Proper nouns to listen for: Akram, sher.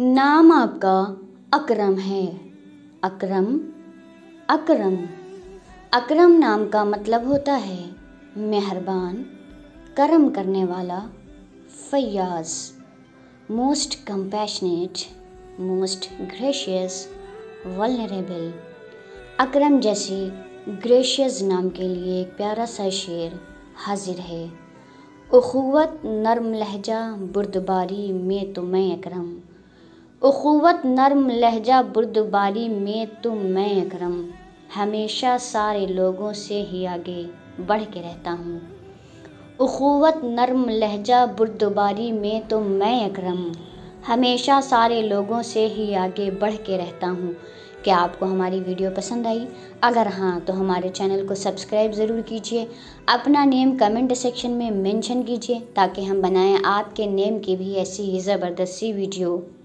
नाम आपका अकरम है। अकरम अकरम अकरम नाम का मतलब होता है मेहरबान, करम करने वाला, फयाज़, most compassionate, most gracious, vulnerable. अकरम जैसे ग्रेशियस नाम के लिए एक प्यारा सा शेर हाजिर है। उखुवत नरम लहजा बुर्दबारी में तो मैं अकरम, उखुवत नरम लहजा बुर्दबारी में तुम मैं अकरम, हमेशा सारे लोगों से ही आगे बढ़ के रहता हूँ। उखुवत नरम लहजा बुर्दबारी में तुम मैं अकरम, हमेशा सारे लोगों से ही आगे बढ़ के रहता हूँ। क्या आपको हमारी वीडियो पसंद आई? अगर हाँ तो हमारे चैनल को सब्सक्राइब ज़रूर कीजिए। अपना नेम कमेंट सेक्शन में मेंशन कीजिए ताकि हम बनाएं आपके नेम की भी ऐसी ही ज़बरदस्ती वीडियो।